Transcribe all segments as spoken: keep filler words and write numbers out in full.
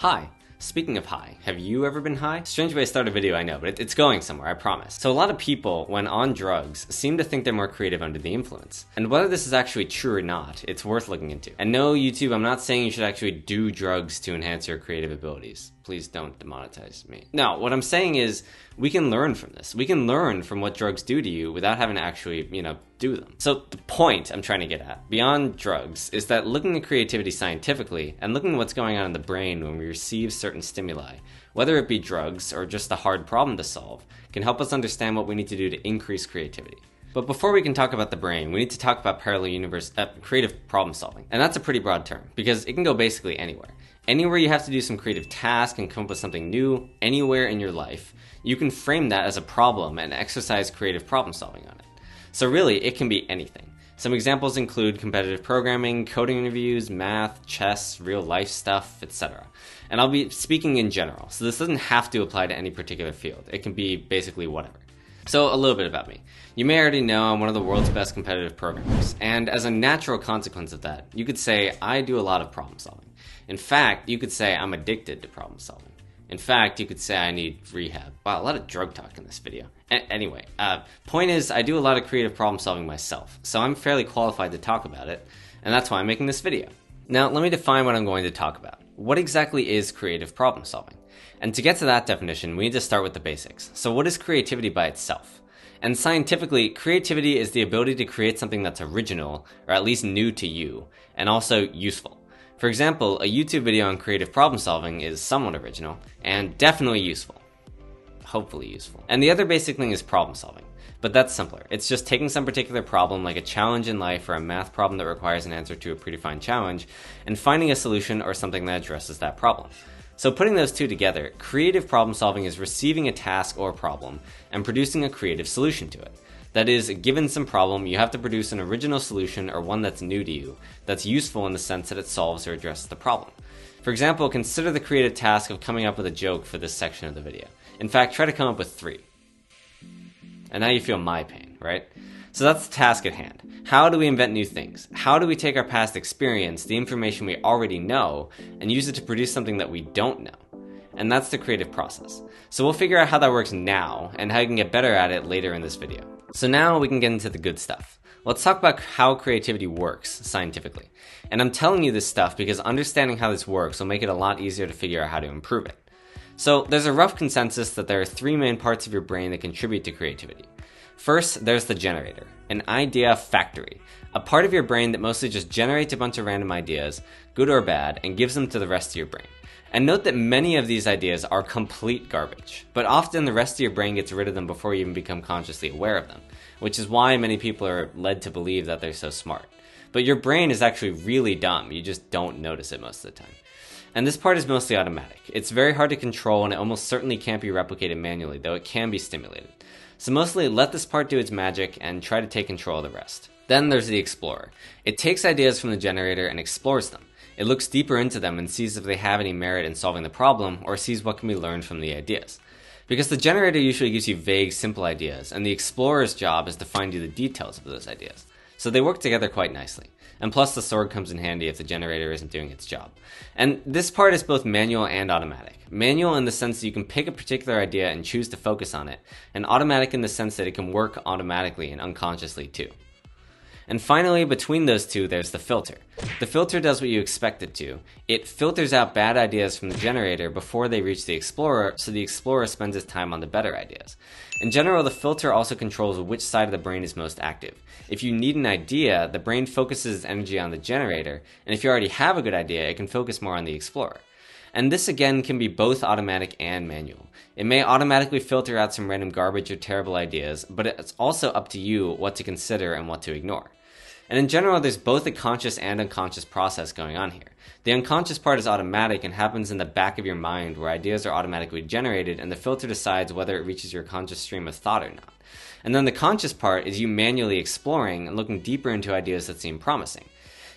Hi. Speaking of high, have you ever been high? Strange way to start a video, I know, but it, it's going somewhere, I promise. So a lot of people, when on drugs, seem to think they're more creative under the influence. And whether this is actually true or not, it's worth looking into. And no, YouTube, I'm not saying you should actually do drugs to enhance your creative abilities. Please don't demonetize me. No, what I'm saying is we can learn from this. We can learn from what drugs do to you without having to actually, you know, do them. So the point I'm trying to get at, beyond drugs, is that looking at creativity scientifically and looking at what's going on in the brain when we receive certain stimuli, whether it be drugs or just a hard problem to solve, can help us understand what we need to do to increase creativity. But before we can talk about the brain, we need to talk about parallel universe uh, creative problem solving. And that's a pretty broad term because it can go basically anywhere. Anywhere you have to do some creative task and come up with something new, anywhere in your life, you can frame that as a problem and exercise creative problem solving on it. So really, it can be anything. Some examples include competitive programming, coding interviews, math, chess, real life stuff, et cetera. And I'll be speaking in general, so this doesn't have to apply to any particular field. It can be basically whatever. So a little bit about me. You may already know I'm one of the world's best competitive programmers, and as a natural consequence of that, you could say I do a lot of problem solving. In fact, you could say I'm addicted to problem solving. In fact, you could say I need rehab. Wow, a lot of drug talk in this video. A- anyway, uh, point is I do a lot of creative problem solving myself, so I'm fairly qualified to talk about it, and that's why I'm making this video. Now, let me define what I'm going to talk about. What exactly is creative problem solving? And to get to that definition, we need to start with the basics. So what is creativity by itself? And scientifically, creativity is the ability to create something that's original, or at least new to you, and also useful. For example, a YouTube video on creative problem solving is somewhat original, and definitely useful. Hopefully useful. And the other basic thing is problem solving. But that's simpler. It's just taking some particular problem, like a challenge in life or a math problem that requires an answer to a predefined challenge, and finding a solution or something that addresses that problem. So putting those two together, creative problem solving is receiving a task or problem and producing a creative solution to it. That is, given some problem, you have to produce an original solution or one that's new to you, that's useful in the sense that it solves or addresses the problem. For example, consider the creative task of coming up with a joke for this section of the video. In fact, try to come up with three. And now you feel my pain, right? So that's the task at hand. How do we invent new things? How do we take our past experience, the information we already know, and use it to produce something that we don't know? And that's the creative process. So we'll figure out how that works now and how you can get better at it later in this video. So now we can get into the good stuff. Let's talk about how creativity works scientifically. And I'm telling you this stuff because understanding how this works will make it a lot easier to figure out how to improve it. So there's a rough consensus that there are three main parts of your brain that contribute to creativity. First, there's the generator, an idea factory, a part of your brain that mostly just generates a bunch of random ideas, good or bad, and gives them to the rest of your brain. And note that many of these ideas are complete garbage, but often the rest of your brain gets rid of them before you even become consciously aware of them, which is why many people are led to believe that they're so smart. But your brain is actually really dumb, you just don't notice it most of the time. And this part is mostly automatic. It's very hard to control and it almost certainly can't be replicated manually, though it can be stimulated. So mostly let this part do its magic and try to take control of the rest. Then there's the explorer. It takes ideas from the generator and explores them. It looks deeper into them and sees if they have any merit in solving the problem or sees what can be learned from the ideas. Because the generator usually gives you vague, simple ideas, and the explorer's job is to find you the details of those ideas. So they work together quite nicely. And plus the sword comes in handy if the generator isn't doing its job. And this part is both manual and automatic. Manual in the sense that you can pick a particular idea and choose to focus on it, and automatic in the sense that it can work automatically and unconsciously too. And finally, between those two, there's the filter. The filter does what you expect it to. It filters out bad ideas from the generator before they reach the explorer, so the explorer spends his time on the better ideas. In general, the filter also controls which side of the brain is most active. If you need an idea, the brain focuses its energy on the generator, and if you already have a good idea, it can focus more on the explorer. And this again can be both automatic and manual. It may automatically filter out some random garbage or terrible ideas, but it's also up to you what to consider and what to ignore. And in general, there's both a conscious and unconscious process going on here. The unconscious part is automatic and happens in the back of your mind where ideas are automatically generated and the filter decides whether it reaches your conscious stream of thought or not. And then the conscious part is you manually exploring and looking deeper into ideas that seem promising.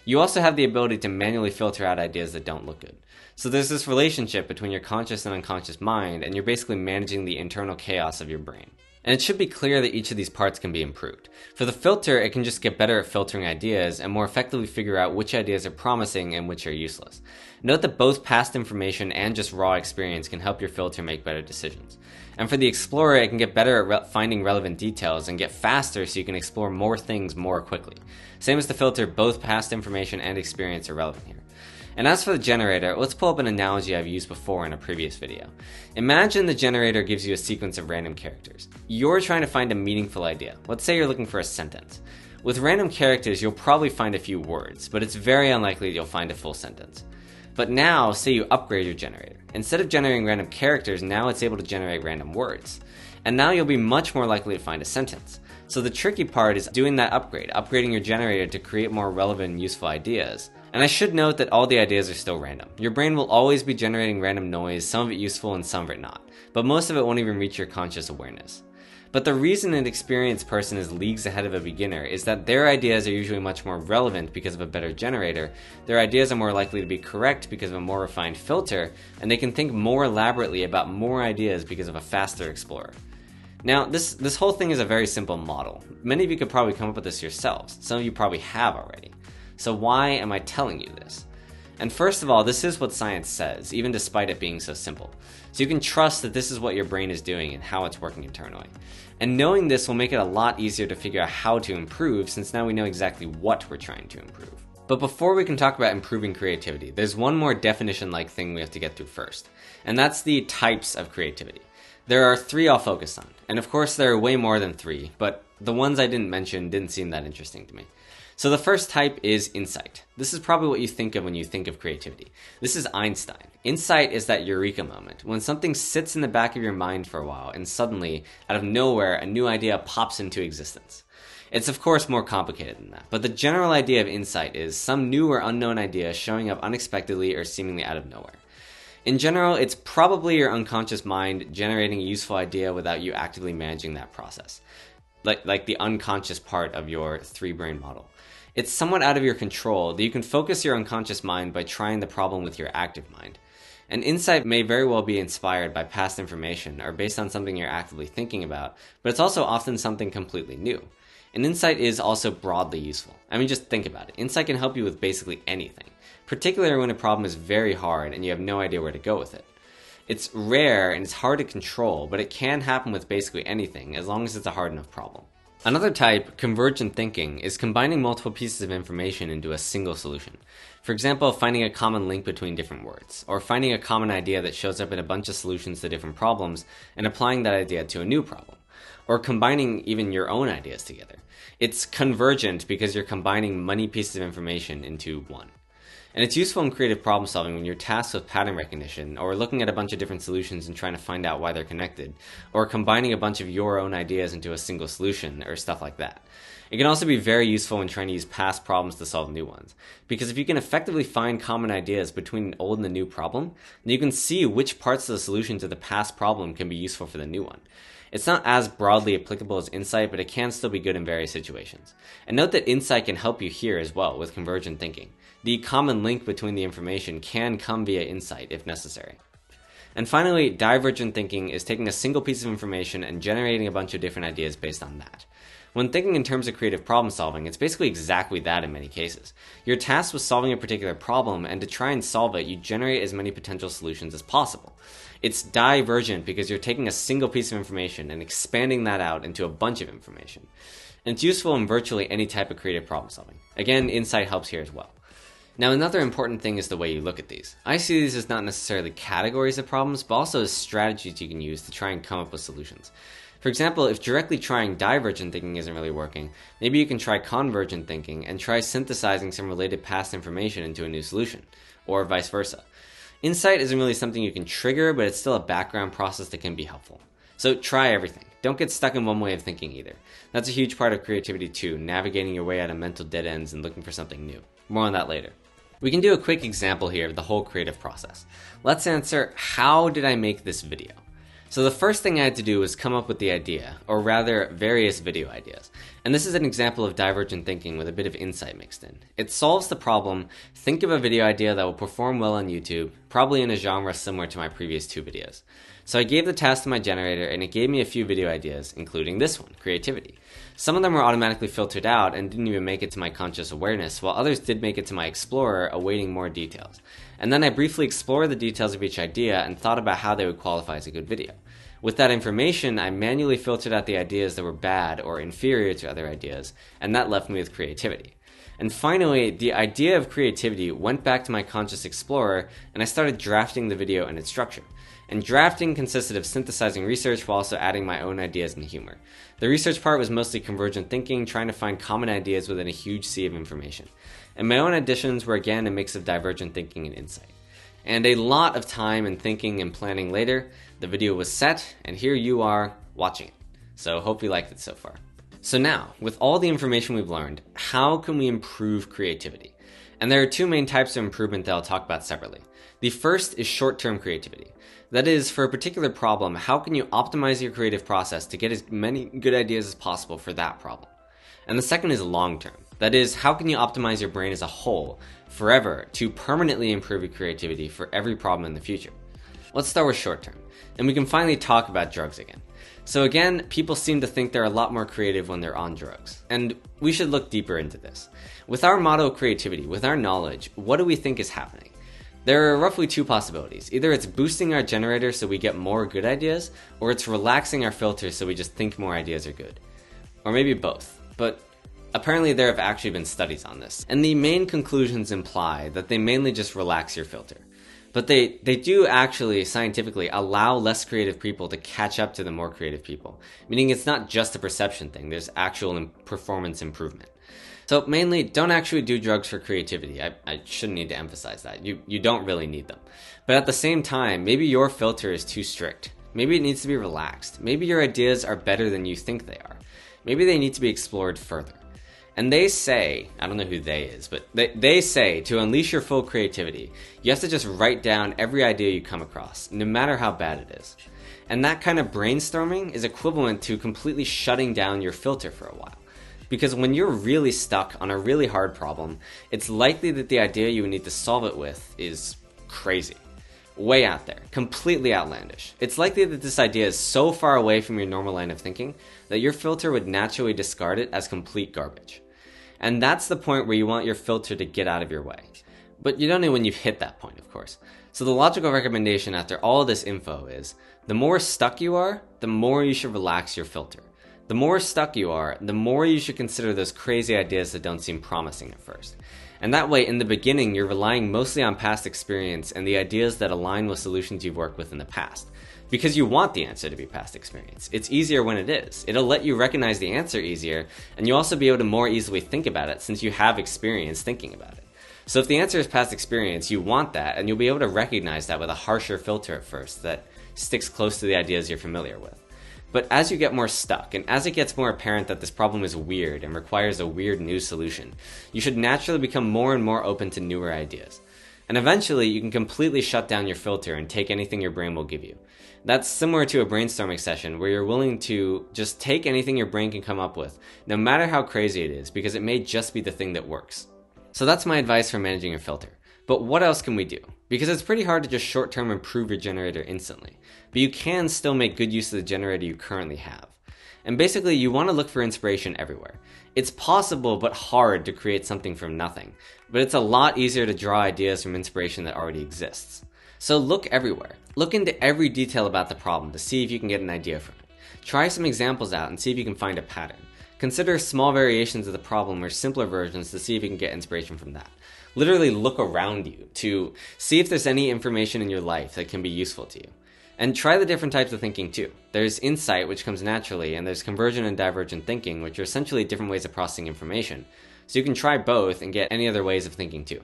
You also have the ability to manually filter out ideas that don't look good. So there's this relationship between your conscious and unconscious mind, and you're basically managing the internal chaos of your brain. And it should be clear that each of these parts can be improved. For the filter, it can just get better at filtering ideas and more effectively figure out which ideas are promising and which are useless. Note that both past information and just raw experience can help your filter make better decisions. And for the explorer, it can get better at re- finding relevant details and get faster so you can explore more things more quickly. Same as the filter, both past information and experience are relevant here. And as for the generator, let's pull up an analogy I've used before in a previous video. Imagine the generator gives you a sequence of random characters. You're trying to find a meaningful idea. Let's say you're looking for a sentence. With random characters, you'll probably find a few words, but it's very unlikely you'll find a full sentence. But now, say you upgrade your generator. Instead of generating random characters, now it's able to generate random words. And now you'll be much more likely to find a sentence. So the tricky part is doing that upgrade, upgrading your generator to create more relevant and useful ideas. And I should note that all the ideas are still random. Your brain will always be generating random noise, some of it useful and some of it not, but most of it won't even reach your conscious awareness. But the reason an experienced person is leagues ahead of a beginner is that their ideas are usually much more relevant because of a better generator, their ideas are more likely to be correct because of a more refined filter, and they can think more elaborately about more ideas because of a faster explorer. Now, this, this whole thing is a very simple model. Many of you could probably come up with this yourselves. Some of you probably have already. So why am I telling you this? And first of all, this is what science says, even despite it being so simple. So you can trust that this is what your brain is doing and how it's working internally. And knowing this will make it a lot easier to figure out how to improve, since now we know exactly what we're trying to improve. But before we can talk about improving creativity, there's one more definition-like thing we have to get through first. And that's the types of creativity. There are three I'll focus on, and of course there are way more than three, but the ones I didn't mention didn't seem that interesting to me. So the first type is insight. This is probably what you think of when you think of creativity. This is Einstein. Insight is that eureka moment, when something sits in the back of your mind for a while and suddenly, out of nowhere, a new idea pops into existence. It's of course more complicated than that, but the general idea of insight is some new or unknown idea showing up unexpectedly or seemingly out of nowhere. In general, it's probably your unconscious mind generating a useful idea without you actively managing that process, like, like the unconscious part of your three-brain model. It's somewhat out of your control that you can focus your unconscious mind by trying the problem with your active mind. An insight may very well be inspired by past information or based on something you're actively thinking about, but it's also often something completely new. An insight is also broadly useful. I mean, just think about it. Insight can help you with basically anything, particularly when a problem is very hard and you have no idea where to go with it. It's rare and it's hard to control, but it can happen with basically anything as long as it's a hard enough problem. Another type, convergent thinking, is combining multiple pieces of information into a single solution. For example, finding a common link between different words, or finding a common idea that shows up in a bunch of solutions to different problems and applying that idea to a new problem, or combining even your own ideas together. It's convergent because you're combining many pieces of information into one. And it's useful in creative problem solving when you're tasked with pattern recognition, or looking at a bunch of different solutions and trying to find out why they're connected, or combining a bunch of your own ideas into a single solution, or stuff like that. It can also be very useful when trying to use past problems to solve new ones, because if you can effectively find common ideas between an old and a new problem, then you can see which parts of the solution to the past problem can be useful for the new one. It's not as broadly applicable as insight, but it can still be good in various situations. And note that insight can help you here as well with convergent thinking. The common link between the information can come via insight if necessary. And finally, divergent thinking is taking a single piece of information and generating a bunch of different ideas based on that. When thinking in terms of creative problem solving, it's basically exactly that in many cases. You're tasked with solving a particular problem, and to try and solve it, you generate as many potential solutions as possible. It's divergent because you're taking a single piece of information and expanding that out into a bunch of information. And it's useful in virtually any type of creative problem solving. Again, insight helps here as well. Now, another important thing is the way you look at these. I see these as not necessarily categories of problems, but also as strategies you can use to try and come up with solutions. For example, if directly trying divergent thinking isn't really working, maybe you can try convergent thinking and try synthesizing some related past information into a new solution, or vice versa. Insight isn't really something you can trigger, but it's still a background process that can be helpful. So try everything. Don't get stuck in one way of thinking either. That's a huge part of creativity too, navigating your way out of mental dead ends and looking for something new. More on that later. We can do a quick example here of the whole creative process. Let's answer, how did I make this video? So the first thing I had to do was come up with the idea, or rather various video ideas. And this is an example of divergent thinking with a bit of insight mixed in. It solves the problem, think of a video idea that will perform well on YouTube, probably in a genre similar to my previous two videos. So I gave the task to my generator and it gave me a few video ideas, including this one, creativity. Some of them were automatically filtered out and didn't even make it to my conscious awareness, while others did make it to my explorer, awaiting more details. And then I briefly explored the details of each idea and thought about how they would qualify as a good video. With that information, I manually filtered out the ideas that were bad or inferior to other ideas, and that left me with creativity. And finally, the idea of creativity went back to my conscious explorer, and I started drafting the video and its structure. And drafting consisted of synthesizing research while also adding my own ideas and humor. The research part was mostly convergent thinking, trying to find common ideas within a huge sea of information. And my own additions were again a mix of divergent thinking and insight. And a lot of time and thinking and planning later, the video was set, and here you are watching it. So hope you liked it so far. So now, with all the information we've learned, how can we improve creativity? And there are two main types of improvement that I'll talk about separately. The first is short-term creativity. That is, for a particular problem, how can you optimize your creative process to get as many good ideas as possible for that problem? And the second is long-term. That is, how can you optimize your brain as a whole, forever, to permanently improve your creativity for every problem in the future? Let's start with short-term, and we can finally talk about drugs again. So again, people seem to think they're a lot more creative when they're on drugs, and we should look deeper into this. With our model of creativity, with our knowledge, what do we think is happening? There are roughly two possibilities. Either it's boosting our generator so we get more good ideas, or it's relaxing our filter so we just think more ideas are good. Or maybe both, but apparently there have actually been studies on this, and the main conclusions imply that they mainly just relax your filter. But they, they do actually, scientifically, allow less creative people to catch up to the more creative people. Meaning it's not just a perception thing, there's actual performance improvement. So mainly, don't actually do drugs for creativity. I, I shouldn't need to emphasize that. You, you don't really need them. But at the same time, maybe your filter is too strict. Maybe it needs to be relaxed. Maybe your ideas are better than you think they are. Maybe they need to be explored further. And they say, I don't know who they is, but they, they say to unleash your full creativity, you have to just write down every idea you come across, no matter how bad it is. And that kind of brainstorming is equivalent to completely shutting down your filter for a while. Because when you're really stuck on a really hard problem, it's likely that the idea you need to solve it with is crazy. Way out there, completely outlandish. It's likely that this idea is so far away from your normal line of thinking that your filter would naturally discard it as complete garbage. And that's the point where you want your filter to get out of your way. But you don't know when you've hit that point, of course. So the logical recommendation after all this info is, the more stuck you are, the more you should relax your filter. The more stuck you are, the more you should consider those crazy ideas that don't seem promising at first. And that way, in the beginning, you're relying mostly on past experience and the ideas that align with solutions you've worked with in the past. Because you want the answer to be past experience. It's easier when it is. It'll let you recognize the answer easier, and you'll also be able to more easily think about it since you have experience thinking about it. So if the answer is past experience, you want that, and you'll be able to recognize that with a harsher filter at first that sticks close to the ideas you're familiar with. But as you get more stuck, and as it gets more apparent that this problem is weird and requires a weird new solution, you should naturally become more and more open to newer ideas. And eventually, you can completely shut down your filter and take anything your brain will give you. That's similar to a brainstorming session where you're willing to just take anything your brain can come up with, no matter how crazy it is, because it may just be the thing that works. So that's my advice for managing your filter. But what else can we do? Because it's pretty hard to just short-term improve your generator instantly, but you can still make good use of the generator you currently have. And basically, you want to look for inspiration everywhere. It's possible but hard to create something from nothing, but it's a lot easier to draw ideas from inspiration that already exists. So look everywhere. Look into every detail about the problem to see if you can get an idea from it. Try some examples out and see if you can find a pattern. Consider small variations of the problem or simpler versions to see if you can get inspiration from that. Literally look around you to see if there's any information in your life that can be useful to you. And try the different types of thinking too. There's insight, which comes naturally, and there's convergent and divergent thinking, which are essentially different ways of processing information. So you can try both and get any other ways of thinking too.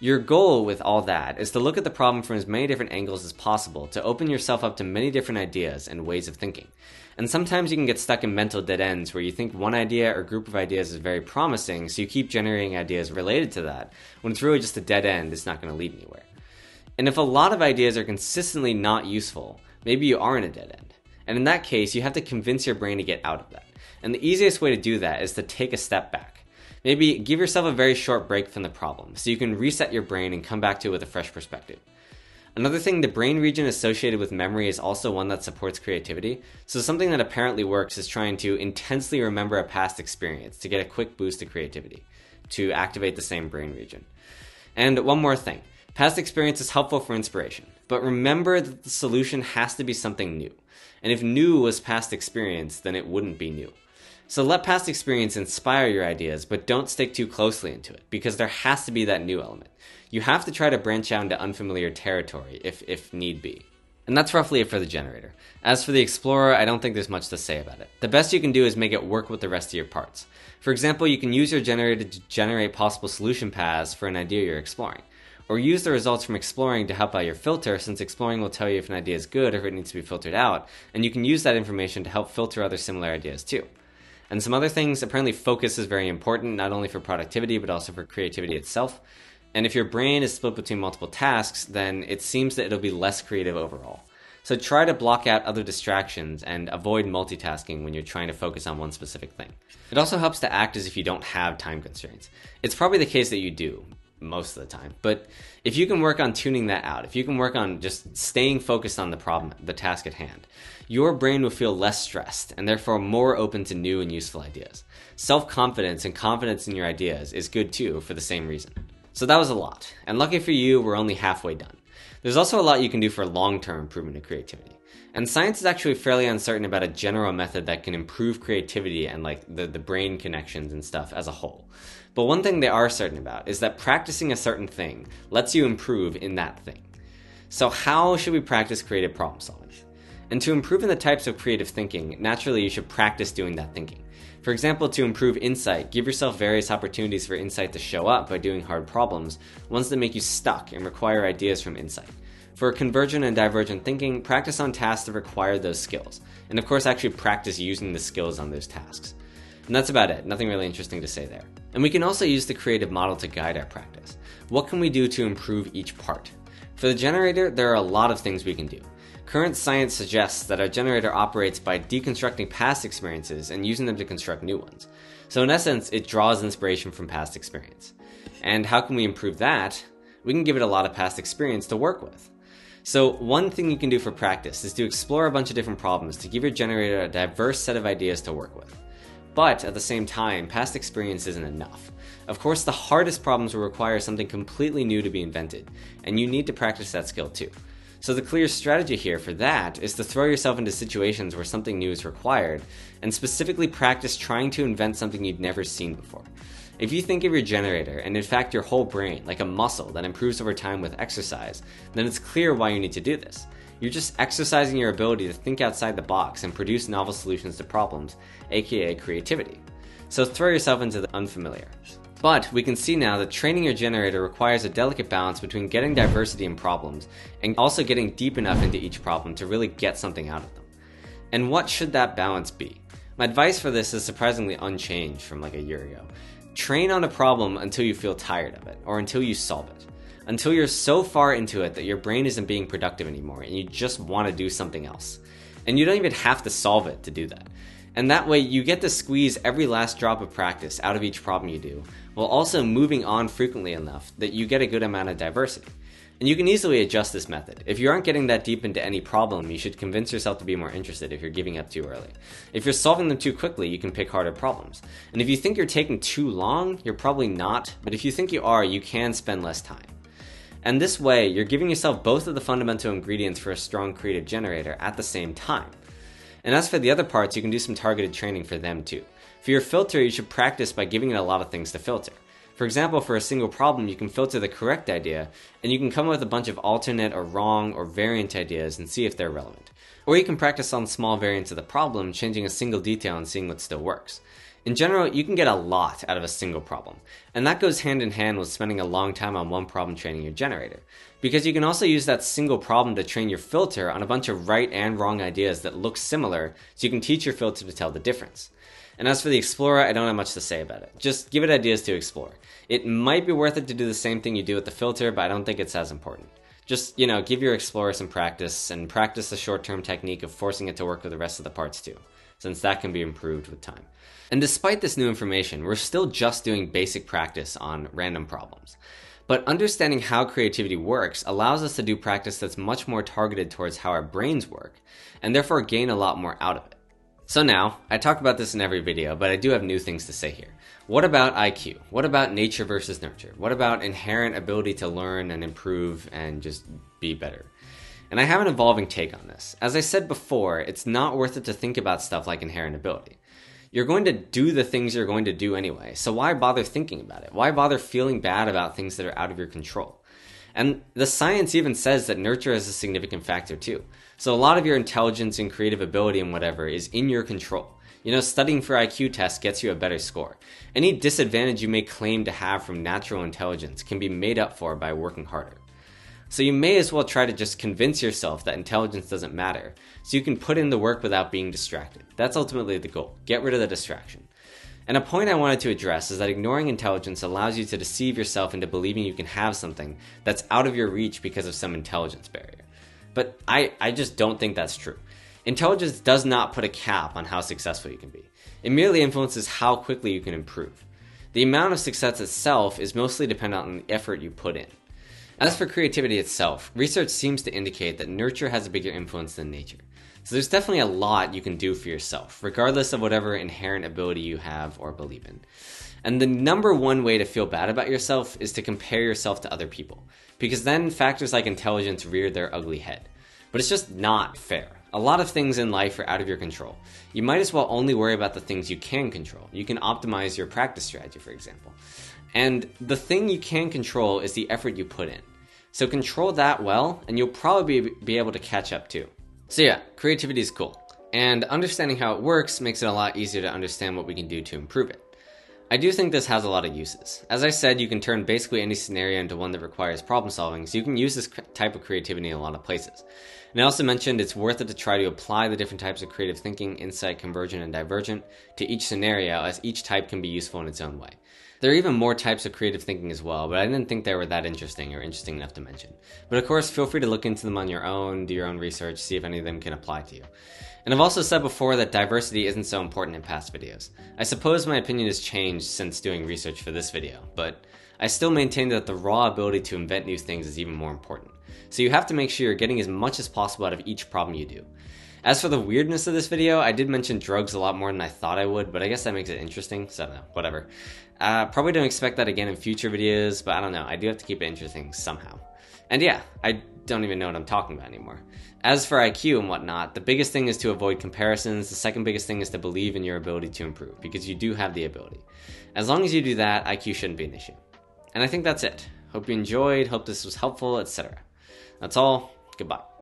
Your goal with all that is to look at the problem from as many different angles as possible to open yourself up to many different ideas and ways of thinking. And sometimes you can get stuck in mental dead ends where you think one idea or group of ideas is very promising, so you keep generating ideas related to that, when it's really just a dead end, it's not going to lead anywhere. And if a lot of ideas are consistently not useful, Maybe you are in a dead end. And in that case, you have to convince your brain to get out of that. And the easiest way to do that is to take a step back. Maybe give yourself a very short break from the problem so you can reset your brain and come back to it with a fresh perspective. Another thing, the brain region associated with memory is also one that supports creativity. So something that apparently works is trying to intensely remember a past experience to get a quick boost to creativity, to activate the same brain region. And one more thing, past experience is helpful for inspiration, but remember that the solution has to be something new. And if new was past experience, then it wouldn't be new. So let past experience inspire your ideas, but don't stick too closely into it, because there has to be that new element. You have to try to branch out into unfamiliar territory if, if need be. And that's roughly it for the generator. As for the Explorer, I don't think there's much to say about it. The best you can do is make it work with the rest of your parts. For example, you can use your generator to generate possible solution paths for an idea you're exploring, or use the results from exploring to help out your filter, since exploring will tell you if an idea is good or if it needs to be filtered out, and you can use that information to help filter other similar ideas too. And some other things, apparently focus is very important, not only for productivity, but also for creativity itself. And if your brain is split between multiple tasks, then it seems that it'll be less creative overall. So try to block out other distractions and avoid multitasking when you're trying to focus on one specific thing. It also helps to act as if you don't have time constraints. It's probably the case that you do, most of the time. But if you can work on tuning that out, if you can work on just staying focused on the problem, the task at hand, your brain will feel less stressed and therefore more open to new and useful ideas. Self-confidence and confidence in your ideas is good too for the same reason. So that was a lot. And lucky for you, we're only halfway done. There's also a lot you can do for long-term improvement of creativity. And science is actually fairly uncertain about a general method that can improve creativity and like the, the brain connections and stuff as a whole. But one thing they are certain about is that practicing a certain thing lets you improve in that thing. So how should we practice creative problem solving? And to improve in the types of creative thinking, naturally you should practice doing that thinking. For example, to improve insight, give yourself various opportunities for insight to show up by doing hard problems, ones that make you stuck and require ideas from insight. For convergent and divergent thinking, practice on tasks that require those skills. And of course, actually practice using the skills on those tasks. And that's about it. Nothing really interesting to say there. And we can also use the creative model to guide our practice. What can we do to improve each part? For the generator, there are a lot of things we can do. Current science suggests that our generator operates by deconstructing past experiences and using them to construct new ones. So in essence, it draws inspiration from past experience. And how can we improve that? We can give it a lot of past experience to work with. So one thing you can do for practice is to explore a bunch of different problems to give your generator a diverse set of ideas to work with. But at the same time, past experience isn't enough. Of course, the hardest problems will require something completely new to be invented, and you need to practice that skill too. So the clear strategy here for that is to throw yourself into situations where something new is required, and specifically practice trying to invent something you've never seen before. If you think of your generator, and in fact your whole brain, like a muscle that improves over time with exercise, then it's clear why you need to do this. You're just exercising your ability to think outside the box and produce novel solutions to problems, aka creativity. So throw yourself into the unfamiliar. But we can see now that training your generator requires a delicate balance between getting diversity in problems and also getting deep enough into each problem to really get something out of them. And what should that balance be? My advice for this is surprisingly unchanged from like a year ago. Train on a problem until you feel tired of it, or until you solve it. Until you're so far into it that your brain isn't being productive anymore and you just want to do something else. And you don't even have to solve it to do that. And that way you get to squeeze every last drop of practice out of each problem you do, while also moving on frequently enough that you get a good amount of diversity. And you can easily adjust this method. If you aren't getting that deep into any problem, you should convince yourself to be more interested if you're giving up too early. If you're solving them too quickly, you can pick harder problems. And if you think you're taking too long, you're probably not. But if you think you are, you can spend less time. And this way, you're giving yourself both of the fundamental ingredients for a strong creative generator at the same time. And as for the other parts, you can do some targeted training for them too. For your filter, you should practice by giving it a lot of things to filter. For example, for a single problem, you can filter the correct idea, and you can come up with a bunch of alternate or wrong or variant ideas and see if they're relevant. Or you can practice on small variants of the problem, changing a single detail and seeing what still works. In general, you can get a lot out of a single problem, and that goes hand in hand with spending a long time on one problem training your generator, because you can also use that single problem to train your filter on a bunch of right and wrong ideas that look similar, so you can teach your filter to tell the difference. And as for the Explorer, I don't have much to say about it. Just give it ideas to explore. It might be worth it to do the same thing you do with the filter, but I don't think it's as important. just, you know, give your Explorer some practice and practice the short-term technique of forcing it to work with the rest of the parts too, since that can be improved with time. And despite this new information, we're still just doing basic practice on random problems. But understanding how creativity works allows us to do practice that's much more targeted towards how our brains work, and therefore gain a lot more out of it. So now, I talk about this in every video, but I do have new things to say here. What about I Q? What about nature versus nurture? What about inherent ability to learn and improve and just be better? And I have an evolving take on this. As I said before, it's not worth it to think about stuff like inherent ability. You're going to do the things you're going to do anyway, so why bother thinking about it? Why bother feeling bad about things that are out of your control? And the science even says that nurture is a significant factor too. So a lot of your intelligence and creative ability and whatever is in your control. You know, studying for I Q tests gets you a better score. Any disadvantage you may claim to have from natural intelligence can be made up for by working harder. So you may as well try to just convince yourself that intelligence doesn't matter, so you can put in the work without being distracted. That's ultimately the goal. Get rid of the distraction. And a point I wanted to address is that ignoring intelligence allows you to deceive yourself into believing you can have something that's out of your reach because of some intelligence barrier. But I, I just don't think that's true. Intelligence does not put a cap on how successful you can be. It merely influences how quickly you can improve. The amount of success itself is mostly dependent on the effort you put in. As for creativity itself, research seems to indicate that nurture has a bigger influence than nature. So there's definitely a lot you can do for yourself, regardless of whatever inherent ability you have or believe in. And the number one way to feel bad about yourself is to compare yourself to other people, because then factors like intelligence rear their ugly head. But it's just not fair. A lot of things in life are out of your control. You might as well only worry about the things you can control. You can optimize your practice strategy, for example. And the thing you can control is the effort you put in. So control that well, and you'll probably be able to catch up too. So yeah, creativity is cool. And understanding how it works makes it a lot easier to understand what we can do to improve it. I do think this has a lot of uses. As I said, you can turn basically any scenario into one that requires problem solving, so you can use this type of creativity in a lot of places. And I also mentioned it's worth it to try to apply the different types of creative thinking, insight, convergent, and divergent to each scenario, as each type can be useful in its own way. There are even more types of creative thinking as well, but I didn't think they were that interesting or interesting enough to mention. But of course, feel free to look into them on your own, do your own research, see if any of them can apply to you. And I've also said before that diversity isn't so important in past videos. I suppose my opinion has changed since doing research for this video, but I still maintain that the raw ability to invent new things is even more important. So you have to make sure you're getting as much as possible out of each problem you do. As for the weirdness of this video, I did mention drugs a lot more than I thought I would, but I guess that makes it interesting, so I don't know, whatever. Uh, probably don't expect that again in future videos, but I don't know, I do have to keep it interesting somehow. And yeah, I don't even know what I'm talking about anymore. As for I Q and whatnot, the biggest thing is to avoid comparisons, the second biggest thing is to believe in your ability to improve, because you do have the ability. As long as you do that, I Q shouldn't be an issue. And I think that's it. Hope you enjoyed, hope this was helpful, et cetera. That's all, goodbye.